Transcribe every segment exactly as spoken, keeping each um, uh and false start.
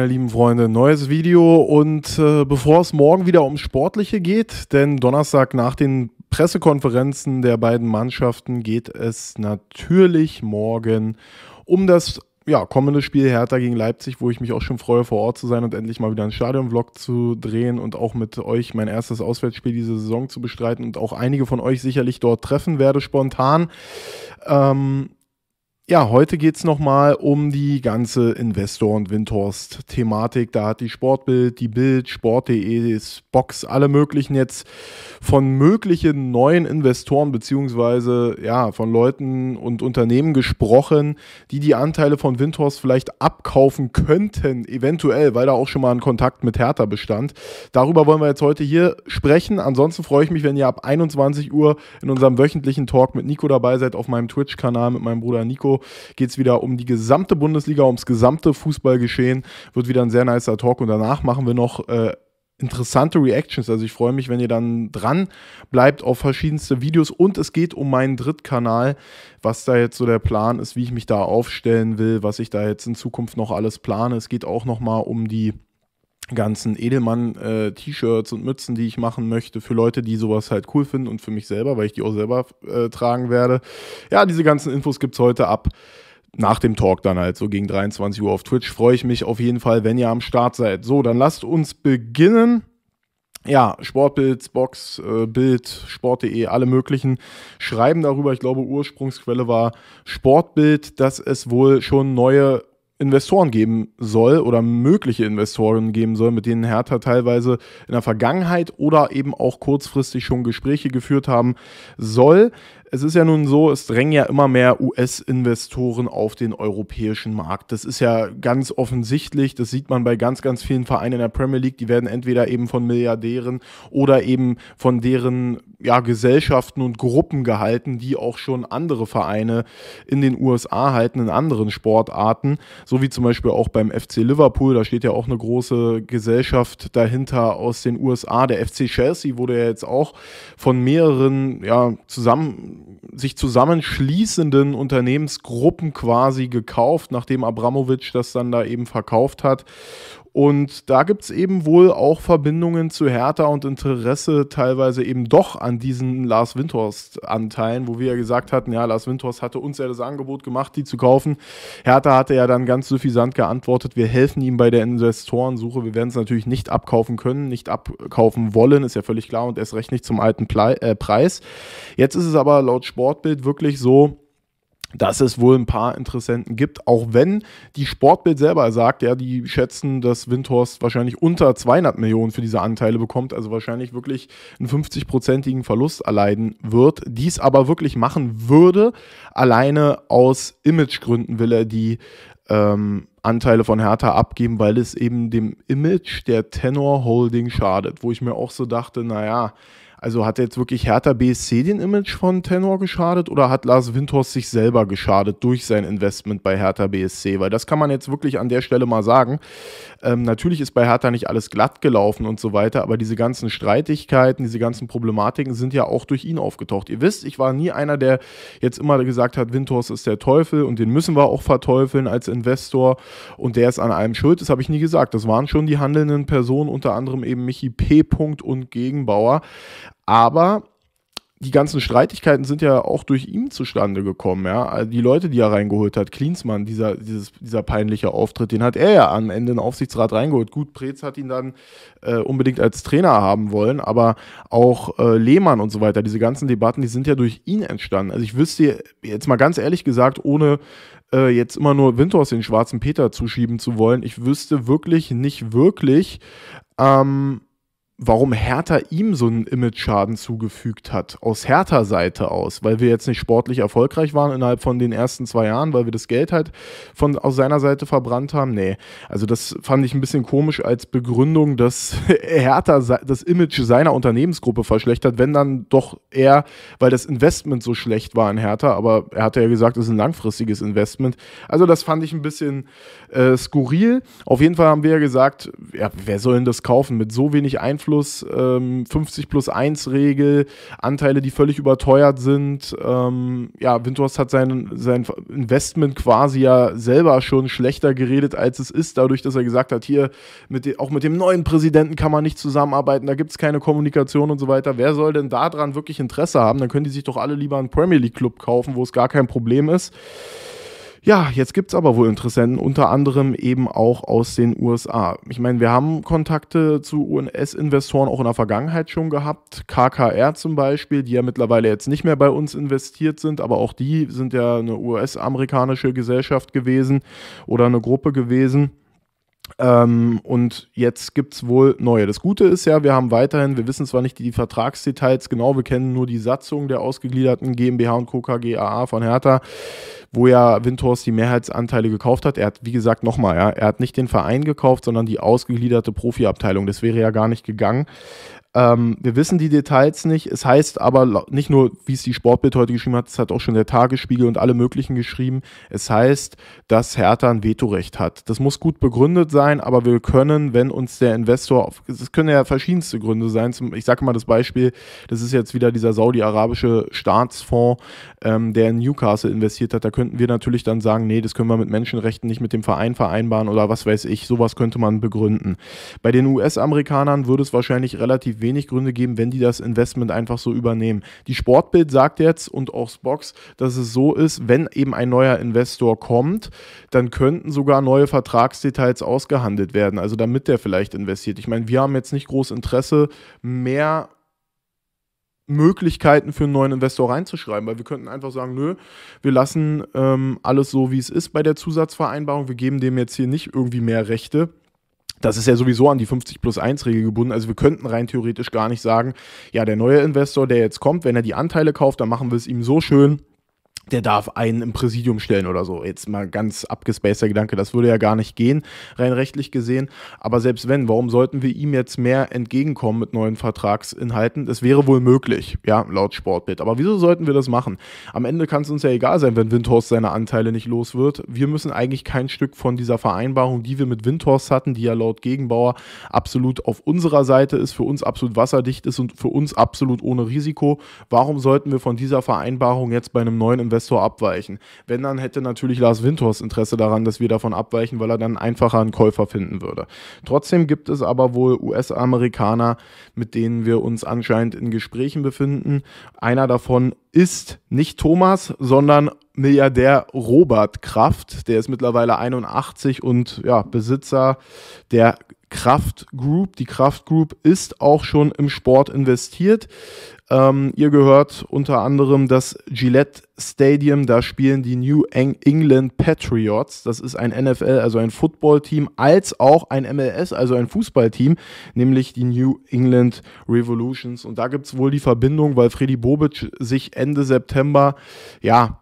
meine lieben Freunde, neues Video und äh, bevor es morgen wieder ums Sportliche geht, denn Donnerstag nach den Pressekonferenzen der beiden Mannschaften geht es natürlich morgen um das ja, kommende Spiel Hertha gegen Leipzig, wo ich mich auch schon freue, vor Ort zu sein und endlich mal wieder einen Stadion-Vlog zu drehen und auch mit euch mein erstes Auswärtsspiel diese Saison zu bestreiten und auch einige von euch sicherlich dort treffen werde spontan. Ähm, Ja, heute geht es nochmal um die ganze Investor- und Windhorst-Thematik. Da hat die Sportbild, die Bild, Sport.de, Spox, alle möglichen jetzt von möglichen neuen Investoren beziehungsweise ja, von Leuten und Unternehmen gesprochen, die die Anteile von Windhorst vielleicht abkaufen könnten, eventuell, weil da auch schon mal ein Kontakt mit Hertha bestand. Darüber wollen wir jetzt heute hier sprechen. Ansonsten freue ich mich, wenn ihr ab einundzwanzig Uhr in unserem wöchentlichen Talk mit Nico dabei seid, auf meinem Twitch-Kanal mit meinem Bruder Nico. Geht es wieder um die gesamte Bundesliga, ums gesamte Fußballgeschehen. Wird wieder ein sehr nicer Talk und danach machen wir noch äh, interessante Reactions. Also ich freue mich, wenn ihr dann dran bleibt auf verschiedenste Videos und es geht um meinen Drittkanal, was da jetzt so der Plan ist, wie ich mich da aufstellen will, was ich da jetzt in Zukunft noch alles plane. Es geht auch nochmal um die ganzen Edelmann-T-Shirts äh, und Mützen, die ich machen möchte, für Leute, die sowas halt cool finden und für mich selber, weil ich die auch selber äh, tragen werde. Ja, diese ganzen Infos gibt es heute ab nach dem Talk dann halt, so gegen dreiundzwanzig Uhr auf Twitch. Freue ich mich auf jeden Fall, wenn ihr am Start seid. So, dann lasst uns beginnen. Ja, Sportbild, Spox, äh, Bild, Sport.de, alle möglichen schreiben darüber. Ich glaube, Ursprungsquelle war Sportbild, dass es wohl schon neue Investoren geben soll oder mögliche Investoren geben soll, mit denen Hertha teilweise in der Vergangenheit oder eben auch kurzfristig schon Gespräche geführt haben soll. Es ist ja nun so, es drängen ja immer mehr U S-Investoren auf den europäischen Markt. Das ist ja ganz offensichtlich, das sieht man bei ganz, ganz vielen Vereinen in der Premier League, die werden entweder eben von Milliardären oder eben von deren ja, Gesellschaften und Gruppen gehalten, die auch schon andere Vereine in den U S A halten, in anderen Sportarten, so wie zum Beispiel auch beim F C Liverpool, da steht ja auch eine große Gesellschaft dahinter aus den U S A. Der F C Chelsea wurde ja jetzt auch von mehreren ja, zusammen sich zusammenschließenden Unternehmensgruppen quasi gekauft, nachdem Abramowitsch das dann da eben verkauft hat. Und da gibt es eben wohl auch Verbindungen zu Hertha und Interesse teilweise eben doch an diesen Lars Windhorst-Anteilen, wo wir ja gesagt hatten, ja, Lars Windhorst hatte uns ja das Angebot gemacht, die zu kaufen. Hertha hatte ja dann ganz suffisant geantwortet, wir helfen ihm bei der Investorensuche, wir werden es natürlich nicht abkaufen können, nicht abkaufen wollen, ist ja völlig klar und erst recht nicht zum alten Ple- äh, Preis. Jetzt ist es aber laut Sportbild wirklich so, dass es wohl ein paar Interessenten gibt, auch wenn die Sportbild selber sagt, ja, die schätzen, dass Windhorst wahrscheinlich unter zweihundert Millionen für diese Anteile bekommt, also wahrscheinlich wirklich einen fünfzig-prozentigen Verlust erleiden wird, dies aber wirklich machen würde, alleine aus Imagegründen will er die ähm, Anteile von Hertha abgeben, weil es eben dem Image der Tenor-Holding schadet, wo ich mir auch so dachte, naja, also hat jetzt wirklich Hertha B S C den Image von Tenor geschadet oder hat Lars Windhorst sich selber geschadet durch sein Investment bei Hertha B S C? Weil das kann man jetzt wirklich an der Stelle mal sagen. Ähm, natürlich ist bei Hertha nicht alles glatt gelaufen und so weiter, aber diese ganzen Streitigkeiten, diese ganzen Problematiken sind ja auch durch ihn aufgetaucht. Ihr wisst, ich war nie einer, der jetzt immer gesagt hat, Windhorst ist der Teufel und den müssen wir auch verteufeln als Investor und der ist an allem schuld. Das habe ich nie gesagt. Das waren schon die handelnden Personen, unter anderem eben Michi P. und Gegenbauer. Aber die ganzen Streitigkeiten sind ja auch durch ihn zustande gekommen. Ja? Also die Leute, die er reingeholt hat, Klinsmann, dieser, dieses, dieser peinliche Auftritt, den hat er ja am Ende in den Aufsichtsrat reingeholt. Gut, Preetz hat ihn dann äh, unbedingt als Trainer haben wollen, aber auch äh, Lehmann und so weiter, diese ganzen Debatten, die sind ja durch ihn entstanden. Also ich wüsste jetzt mal ganz ehrlich gesagt, ohne äh, jetzt immer nur Windhorst den schwarzen Peter zuschieben zu wollen, ich wüsste wirklich nicht wirklich, ähm, warum Hertha ihm so einen Image-Schaden zugefügt hat, aus Hertha-Seite aus, weil wir jetzt nicht sportlich erfolgreich waren innerhalb von den ersten zwei Jahren, weil wir das Geld halt von, aus seiner Seite verbrannt haben. Nee, also das fand ich ein bisschen komisch als Begründung, dass Hertha das Image seiner Unternehmensgruppe verschlechtert, wenn dann doch er, weil das Investment so schlecht war in Hertha, aber er hatte ja gesagt, es ist ein langfristiges Investment. Also das fand ich ein bisschen äh, skurril. Auf jeden Fall haben wir ja gesagt, ja, wer soll denn das kaufen mit so wenig Einfluss plus ähm, fünfzig plus eins Regel, Anteile, die völlig überteuert sind. Ähm, ja, Windhorst hat sein, sein Investment quasi ja selber schon schlechter geredet, als es ist, dadurch, dass er gesagt hat, hier, mit de- auch mit dem neuen Präsidenten kann man nicht zusammenarbeiten, da gibt es keine Kommunikation und so weiter. Wer soll denn daran wirklich Interesse haben? Dann können die sich doch alle lieber einen Premier League Club kaufen, wo es gar kein Problem ist. Ja, jetzt gibt es aber wohl Interessenten, unter anderem eben auch aus den U S A. Ich meine, wir haben Kontakte zu U S-Investoren auch in der Vergangenheit schon gehabt. K K R zum Beispiel, die ja mittlerweile jetzt nicht mehr bei uns investiert sind, aber auch die sind ja eine U S-amerikanische Gesellschaft gewesen oder eine Gruppe gewesen. Ähm, und jetzt gibt es wohl neue. Das Gute ist ja, wir haben weiterhin, wir wissen zwar nicht die Vertragsdetails genau, wir kennen nur die Satzung der ausgegliederten GmbH und K G A A von Hertha, wo ja Windhorst die Mehrheitsanteile gekauft hat. Er hat, wie gesagt, nochmal, ja, er hat nicht den Verein gekauft, sondern die ausgegliederte Profiabteilung. Das wäre ja gar nicht gegangen. Ähm, wir wissen die Details nicht. Es heißt aber nicht nur, wie es die Sportbild heute geschrieben hat, es hat auch schon der Tagesspiegel und alle möglichen geschrieben. Es heißt, dass Hertha ein Vetorecht hat. Das muss gut begründet sein, aber wir können, wenn uns der Investor, es können ja verschiedenste Gründe sein. Zum, ich sage mal das Beispiel, das ist jetzt wieder dieser saudi-arabische Staatsfonds, ähm, der in Newcastle investiert hat. Da könnten wir natürlich dann sagen, nee, das können wir mit Menschenrechten nicht mit dem Verein vereinbaren oder was weiß ich. Sowas könnte man begründen. Bei den U S-Amerikanern würde es wahrscheinlich relativ wenig Gründe geben, wenn die das Investment einfach so übernehmen. Die Sportbild sagt jetzt und auch Spox, dass es so ist, wenn eben ein neuer Investor kommt, dann könnten sogar neue Vertragsdetails ausgehandelt werden, also damit der vielleicht investiert. Ich meine, wir haben jetzt nicht groß Interesse, mehr Möglichkeiten für einen neuen Investor reinzuschreiben, weil wir könnten einfach sagen, nö, wir lassen ähm, alles so, wie es ist bei der Zusatzvereinbarung, wir geben dem jetzt hier nicht irgendwie mehr Rechte. Das ist ja sowieso an die fünfzig plus eins Regel gebunden. Also wir könnten rein theoretisch gar nicht sagen, ja, der neue Investor, der jetzt kommt, wenn er die Anteile kauft, dann machen wir es ihm so schön, der darf einen im Präsidium stellen oder so. Jetzt mal ganz abgespaceder Gedanke, das würde ja gar nicht gehen, rein rechtlich gesehen. Aber selbst wenn, warum sollten wir ihm jetzt mehr entgegenkommen mit neuen Vertragsinhalten? Das wäre wohl möglich, ja, laut Sportbild. Aber wieso sollten wir das machen? Am Ende kann es uns ja egal sein, wenn Windhorst seine Anteile nicht los wird. Wir müssen eigentlich kein Stück von dieser Vereinbarung, die wir mit Windhorst hatten, die ja laut Gegenbauer absolut auf unserer Seite ist, für uns absolut wasserdicht ist und für uns absolut ohne Risiko. Warum sollten wir von dieser Vereinbarung jetzt bei einem neuen Investor abweichen? Wenn, dann hätte natürlich Lars Windhorst Interesse daran, dass wir davon abweichen, weil er dann einfacher einen Käufer finden würde. Trotzdem gibt es aber wohl U S-Amerikaner, mit denen wir uns anscheinend in Gesprächen befinden. Einer davon ist nicht Thomas, sondern Milliardär Robert Kraft. Der ist mittlerweile einundachtzig und ja, Besitzer der Kraft Group. Die Kraft Group ist auch schon im Sport investiert. Ähm, ihr gehört unter anderem das Gillette Stadium, da spielen die New England Patriots, das ist ein N F L, also ein Football-Team, als auch ein M L S, also ein Fußballteam, nämlich die New England Revolutions. Und da gibt es wohl die Verbindung, weil Fredi Bobic sich Ende September, ja,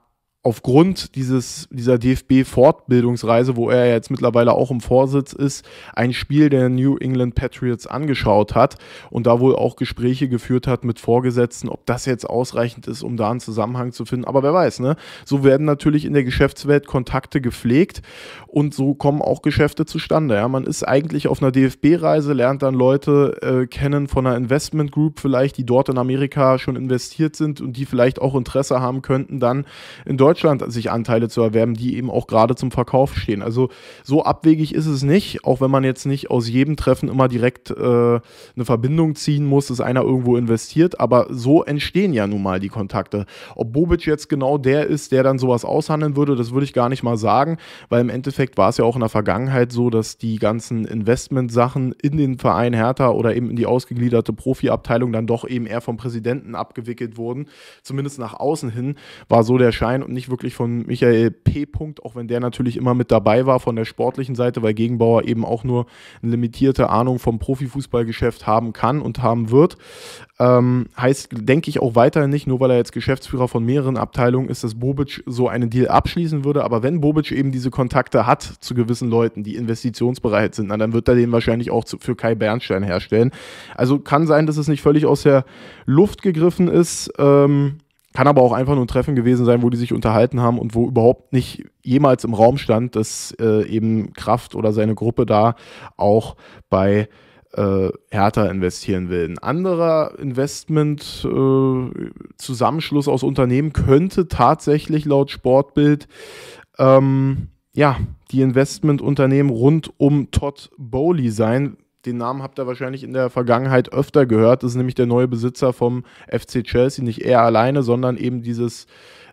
aufgrund dieses, dieser D F B-Fortbildungsreise, wo er jetzt mittlerweile auch im Vorsitz ist, ein Spiel der New England Patriots angeschaut hat und da wohl auch Gespräche geführt hat mit Vorgesetzten, ob das jetzt ausreichend ist, um da einen Zusammenhang zu finden. Aber wer weiß, ne? So werden natürlich in der Geschäftswelt Kontakte gepflegt und so kommen auch Geschäfte zustande. Ja? Man ist eigentlich auf einer D F B-Reise, lernt dann Leute äh, kennen von einer Investment Group vielleicht, die dort in Amerika schon investiert sind und die vielleicht auch Interesse haben könnten, dann in Deutschland sich Anteile zu erwerben, die eben auch gerade zum Verkauf stehen. Also so abwegig ist es nicht, auch wenn man jetzt nicht aus jedem Treffen immer direkt äh, eine Verbindung ziehen muss, dass einer irgendwo investiert, aber so entstehen ja nun mal die Kontakte. Ob Bobic jetzt genau der ist, der dann sowas aushandeln würde, das würde ich gar nicht mal sagen, weil im Endeffekt war es ja auch in der Vergangenheit so, dass die ganzen Investmentsachen in den Verein Hertha oder eben in die ausgegliederte Profiabteilung dann doch eben eher vom Präsidenten abgewickelt wurden. Zumindest nach außen hin war so der Schein und nicht wirklich von Michael P. auch wenn der natürlich immer mit dabei war von der sportlichen Seite, weil Gegenbauer eben auch nur eine limitierte Ahnung vom Profifußballgeschäft haben kann und haben wird. Ähm, heißt, denke ich auch weiterhin nicht, nur weil er jetzt Geschäftsführer von mehreren Abteilungen ist, dass Bobic so einen Deal abschließen würde, aber wenn Bobic eben diese Kontakte hat zu gewissen Leuten, die investitionsbereit sind, dann wird er den wahrscheinlich auch für Kai Bernstein herstellen. Also kann sein, dass es nicht völlig aus der Luft gegriffen ist, ähm, kann aber auch einfach nur ein Treffen gewesen sein, wo die sich unterhalten haben und wo überhaupt nicht jemals im Raum stand, dass äh, eben Kraft oder seine Gruppe da auch bei äh, Hertha investieren will. Ein anderer Investment-Zusammenschluss äh, aus Unternehmen könnte tatsächlich laut Sportbild ähm, ja, die Investmentunternehmen rund um Todd Boehly sein. Den Namen habt ihr wahrscheinlich in der Vergangenheit öfter gehört. Das ist nämlich der neue Besitzer vom F C Chelsea. Nicht er alleine, sondern eben dieses,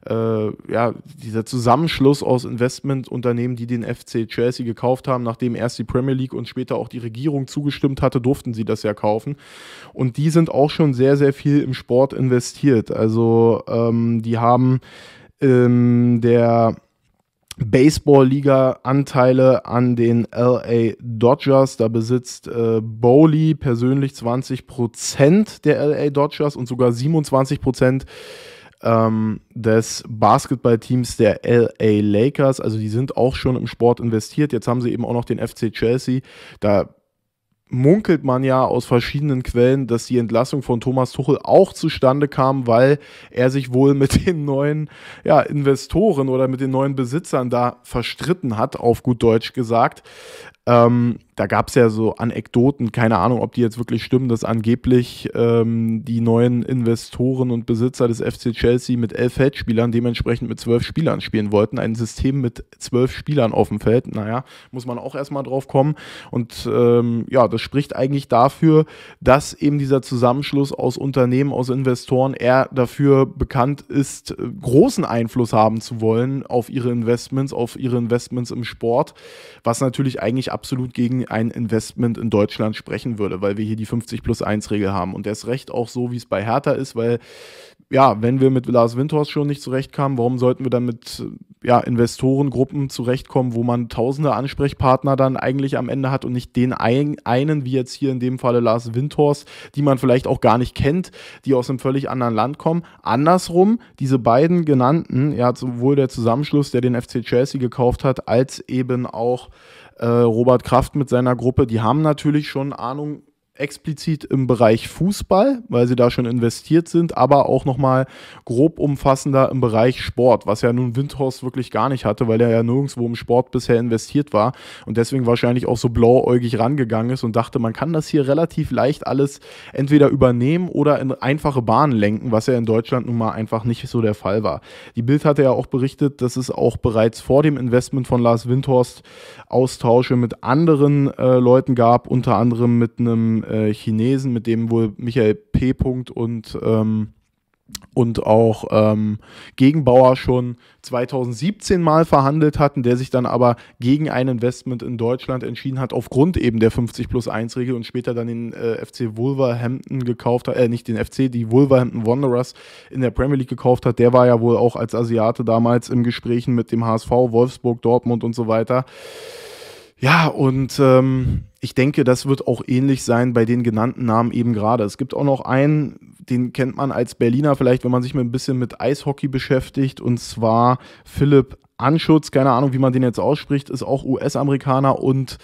äh, ja, dieser Zusammenschluss aus Investmentunternehmen, die den F C Chelsea gekauft haben. Nachdem erst die Premier League und später auch die Regierung zugestimmt hatte, durften sie das ja kaufen. Und die sind auch schon sehr, sehr viel im Sport investiert. Also ähm, die haben ähm, der Baseball-Liga Anteile an den L A Dodgers, da besitzt äh, Boehly persönlich zwanzig Prozent der L A Dodgers und sogar siebenundzwanzig Prozent ähm, des Basketballteams der L A Lakers, also die sind auch schon im Sport investiert, jetzt haben sie eben auch noch den F C Chelsea, da munkelt man ja aus verschiedenen Quellen, dass die Entlassung von Thomas Tuchel auch zustande kam, weil er sich wohl mit den neuen ja, Investoren oder mit den neuen Besitzern da verstritten hat, auf gut Deutsch gesagt. Ähm, da gab es ja so Anekdoten, keine Ahnung, ob die jetzt wirklich stimmen, dass angeblich ähm, die neuen Investoren und Besitzer des F C Chelsea mit elf Feldspielern, dementsprechend mit zwölf Spielern spielen wollten. Ein System mit zwölf Spielern auf dem Feld, naja, muss man auch erstmal drauf kommen. Und ähm, ja, das spricht eigentlich dafür, dass eben dieser Zusammenschluss aus Unternehmen, aus Investoren eher dafür bekannt ist, großen Einfluss haben zu wollen auf ihre Investments, auf ihre Investments im Sport, was natürlich eigentlich absolut gegen ein Investment in Deutschland sprechen würde, weil wir hier die fünfzig plus eins Regel haben und erst recht auch so, wie es bei Hertha ist, weil ja, wenn wir mit Lars Windhorst schon nicht zurechtkamen, warum sollten wir dann mit ja, Investorengruppen zurechtkommen, wo man tausende Ansprechpartner dann eigentlich am Ende hat und nicht den ein, einen, wie jetzt hier in dem Falle Lars Windhorst, die man vielleicht auch gar nicht kennt, die aus einem völlig anderen Land kommen. Andersrum, diese beiden genannten, ja, sowohl der Zusammenschluss, der den F C Chelsea gekauft hat, als eben auch Robert Kraft mit seiner Gruppe, die haben natürlich schon Ahnung explizit im Bereich Fußball, weil sie da schon investiert sind, aber auch nochmal grob umfassender im Bereich Sport, was ja nun Windhorst wirklich gar nicht hatte, weil er ja nirgendwo im Sport bisher investiert war und deswegen wahrscheinlich auch so blauäugig rangegangen ist und dachte, man kann das hier relativ leicht alles entweder übernehmen oder in einfache Bahnen lenken, was ja in Deutschland nun mal einfach nicht so der Fall war. Die Bild hatte ja auch berichtet, dass es auch bereits vor dem Investment von Lars Windhorst Austausche mit anderen äh, Leuten gab, unter anderem mit einem Chinesen, mit dem wohl Michael P. und, ähm, und auch ähm, Gegenbauer schon zweitausendsiebzehn mal verhandelt hatten, der sich dann aber gegen ein Investment in Deutschland entschieden hat, aufgrund eben der fünfzig plus eins Regel und später dann den äh, F C Wolverhampton gekauft hat, äh, nicht den F C, die Wolverhampton Wanderers in der Premier League gekauft hat, der war ja wohl auch als Asiate damals im Gesprächen mit dem H S V, Wolfsburg, Dortmund und so weiter. Ja, und ähm, ich denke, das wird auch ähnlich sein bei den genannten Namen eben gerade. Es gibt auch noch einen, den kennt man als Berliner vielleicht, wenn man sich mal ein bisschen mit Eishockey beschäftigt, und zwar Philipp Anschutz, keine Ahnung, wie man den jetzt ausspricht, ist auch U S-Amerikaner und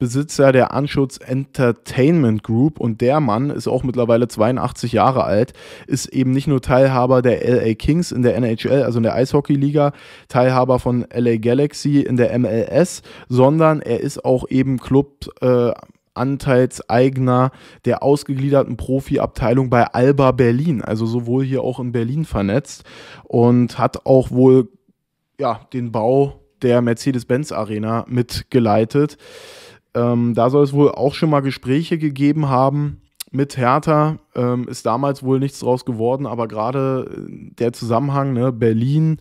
Besitzer der Anschutz Entertainment Group, und der Mann ist auch mittlerweile zweiundachtzig Jahre alt, ist eben nicht nur Teilhaber der L A Kings in der N H L, also in der Eishockey-Liga, Teilhaber von L A Galaxy in der M L S, sondern er ist auch eben Club äh, Anteilseigner der ausgegliederten Profiabteilung bei Alba Berlin, also sowohl hier auch in Berlin vernetzt, und hat auch wohl ja, den Bau der Mercedes-Benz-Arena mitgeleitet. Ähm, da soll es wohl auch schon mal Gespräche gegeben haben mit Hertha. Ähm, ist damals wohl nichts draus geworden, aber gerade der Zusammenhang, ne, Berlin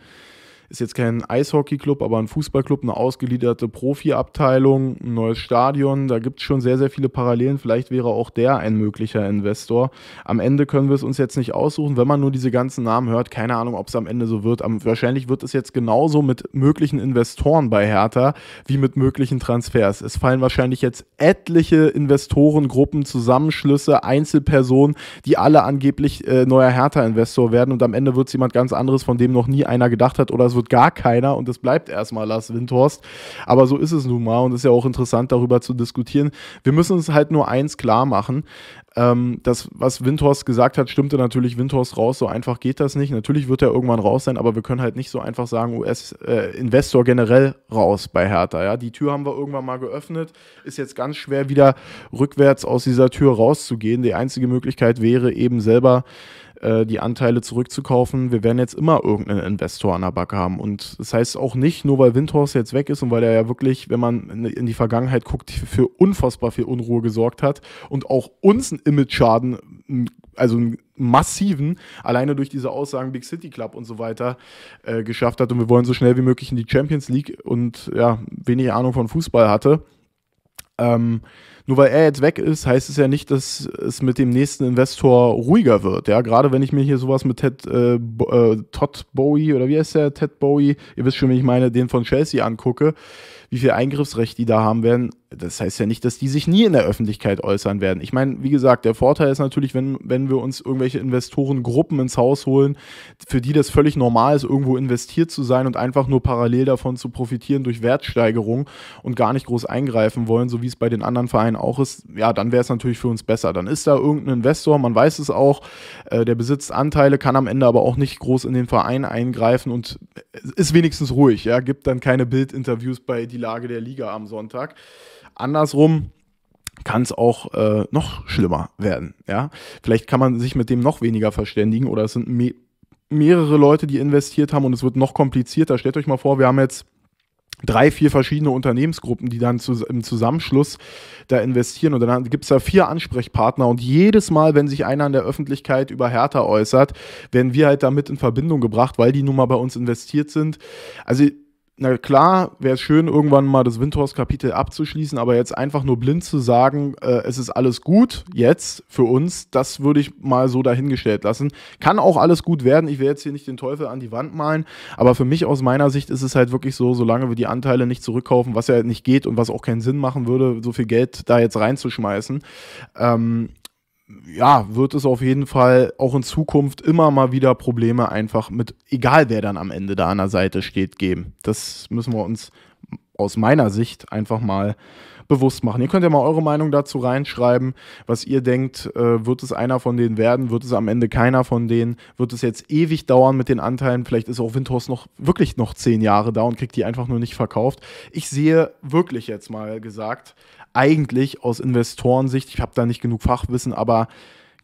ist jetzt kein Eishockey-Club, aber ein Fußballclub, eine ausgelieferte Profiabteilung, ein neues Stadion, da gibt es schon sehr, sehr viele Parallelen, vielleicht wäre auch der ein möglicher Investor. Am Ende können wir es uns jetzt nicht aussuchen, wenn man nur diese ganzen Namen hört, keine Ahnung, ob es am Ende so wird, aber wahrscheinlich wird es jetzt genauso mit möglichen Investoren bei Hertha wie mit möglichen Transfers. Es fallen wahrscheinlich jetzt etliche Investorengruppen, Zusammenschlüsse, Einzelpersonen, die alle angeblich äh, neuer Hertha-Investor werden, und am Ende wird es jemand ganz anderes, von dem noch nie einer gedacht hat, oder es wird absolut gar keiner und das bleibt erstmal Lars Windhorst. Aber so ist es nun mal und es ist ja auch interessant, darüber zu diskutieren. Wir müssen uns halt nur eins klar machen. Ähm, das, was Windhorst gesagt hat, stimmte natürlich. Windhorst raus, so einfach geht das nicht. Natürlich wird er irgendwann raus sein, aber wir können halt nicht so einfach sagen, U S-Investor äh, generell raus bei Hertha. Ja? Die Tür haben wir irgendwann mal geöffnet. Ist jetzt ganz schwer, wieder rückwärts aus dieser Tür rauszugehen. Die einzige Möglichkeit wäre eben selber äh, die Anteile zurückzukaufen. Wir werden jetzt immer irgendeinen Investor an der Backe haben. Und das heißt auch nicht, nur weil Windhorst jetzt weg ist und weil er ja wirklich, wenn man in die Vergangenheit guckt, für unfassbar viel Unruhe gesorgt hat und auch uns ein Image-Schaden, also einen massiven, alleine durch diese Aussagen Big City Club und so weiter äh, geschafft hat und wir wollen so schnell wie möglich in die Champions League und ja, wenig Ahnung von Fußball hatte. Ähm, nur weil er jetzt weg ist, heißt es ja nicht, dass es mit dem nächsten Investor ruhiger wird. Ja, gerade wenn ich mir hier sowas mit Ted, äh, äh, Todd Boehly oder wie heißt der, Ted Boehly, ihr wisst schon, wenn ich meine, den von Chelsea angucke, wie viel Eingriffsrecht die da haben werden, das heißt ja nicht, dass die sich nie in der Öffentlichkeit äußern werden. Ich meine, wie gesagt, der Vorteil ist natürlich, wenn, wenn wir uns irgendwelche Investorengruppen ins Haus holen, für die das völlig normal ist, irgendwo investiert zu sein und einfach nur parallel davon zu profitieren durch Wertsteigerung und gar nicht groß eingreifen wollen, so wie es bei den anderen Vereinen auch ist, ja, dann wäre es natürlich für uns besser. Dann ist da irgendein Investor, man weiß es auch, äh, der besitzt Anteile, kann am Ende aber auch nicht groß in den Verein eingreifen und ist wenigstens ruhig, ja, gibt dann keine Bildinterviews bei die Lage der Liga am Sonntag. Andersrum kann es auch äh, noch schlimmer werden. Ja? Vielleicht kann man sich mit dem noch weniger verständigen oder es sind me mehrere Leute, die investiert haben und es wird noch komplizierter. Stellt euch mal vor, wir haben jetzt drei, vier verschiedene Unternehmensgruppen, die dann zu, im Zusammenschluss da investieren und dann gibt es da vier Ansprechpartner und jedes Mal, wenn sich einer in der Öffentlichkeit über Hertha äußert, werden wir halt damit in Verbindung gebracht, weil die nun mal bei uns investiert sind. Also na klar, wäre es schön, irgendwann mal das Windhorst-Kapitel abzuschließen, aber jetzt einfach nur blind zu sagen, äh, es ist alles gut jetzt für uns, das würde ich mal so dahingestellt lassen. Kann auch alles gut werden, ich will jetzt hier nicht den Teufel an die Wand malen, aber für mich aus meiner Sicht ist es halt wirklich so, solange wir die Anteile nicht zurückkaufen, was ja nicht geht und was auch keinen Sinn machen würde, so viel Geld da jetzt reinzuschmeißen, ähm, ja, wird es auf jeden Fall auch in Zukunft immer mal wieder Probleme einfach mit, egal wer dann am Ende da an der Seite steht, geben. Das müssen wir uns aus meiner Sicht einfach mal bewusst machen. Ihr könnt ja mal eure Meinung dazu reinschreiben, was ihr denkt, äh, wird es einer von denen werden, wird es am Ende keiner von denen, wird es jetzt ewig dauern mit den Anteilen, vielleicht ist auch Windhorst noch wirklich noch zehn Jahre da und kriegt die einfach nur nicht verkauft. Ich sehe wirklich jetzt mal gesagt, eigentlich aus Investorensicht, ich habe da nicht genug Fachwissen, aber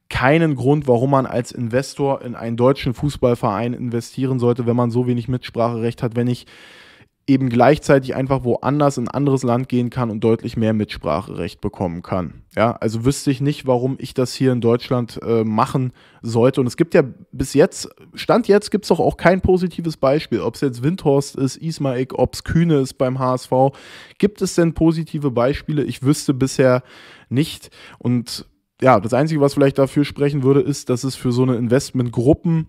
keinen Grund, warum man als Investor in einen deutschen Fußballverein investieren sollte, wenn man so wenig Mitspracherecht hat, wenn ich eben gleichzeitig einfach woanders in ein anderes Land gehen kann und deutlich mehr Mitspracherecht bekommen kann. Ja, also wüsste ich nicht, warum ich das hier in Deutschland äh, machen sollte. Und es gibt ja bis jetzt, Stand jetzt gibt es doch auch kein positives Beispiel. Ob es jetzt Windhorst ist, Ismaik, ob es Kühne ist beim H S V. Gibt es denn positive Beispiele? Ich wüsste bisher nicht. Und ja, das Einzige, was vielleicht dafür sprechen würde, ist, dass es für so eine Investmentgruppen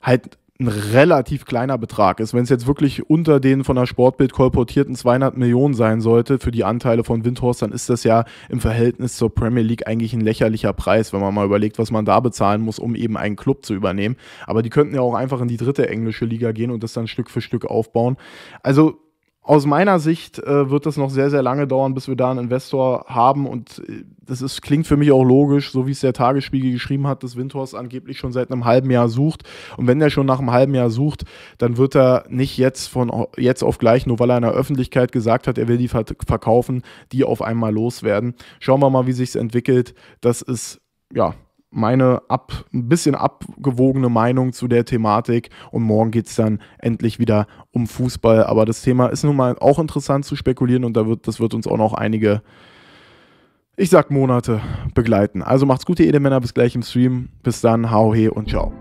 halt ein relativ kleiner Betrag ist. Wenn es jetzt wirklich unter den von der Sportbild kolportierten zweihundert Millionen sein sollte für die Anteile von Windhorst, dann ist das ja im Verhältnis zur Premier League eigentlich ein lächerlicher Preis, wenn man mal überlegt, was man da bezahlen muss, um eben einen Club zu übernehmen. Aber die könnten ja auch einfach in die dritte englische Liga gehen und das dann Stück für Stück aufbauen. Also aus meiner Sicht äh, wird das noch sehr, sehr lange dauern, bis wir da einen Investor haben und äh, das ist, klingt für mich auch logisch, so wie es der Tagesspiegel geschrieben hat, dass Windhorst angeblich schon seit einem halben Jahr sucht und wenn der schon nach einem halben Jahr sucht, dann wird er nicht jetzt von jetzt auf gleich, nur weil er in der Öffentlichkeit gesagt hat, er will die ver verkaufen, die auf einmal loswerden. Schauen wir mal, wie sich es entwickelt. Das ist, ja, meine ab, ein bisschen abgewogene Meinung zu der Thematik und morgen geht es dann endlich wieder um Fußball, aber das Thema ist nun mal auch interessant zu spekulieren und da wird, das wird uns auch noch einige, ich sag Monate, begleiten. Also macht's gut, ihr Edelmänner, bis gleich im Stream, bis dann, hau he und ciao.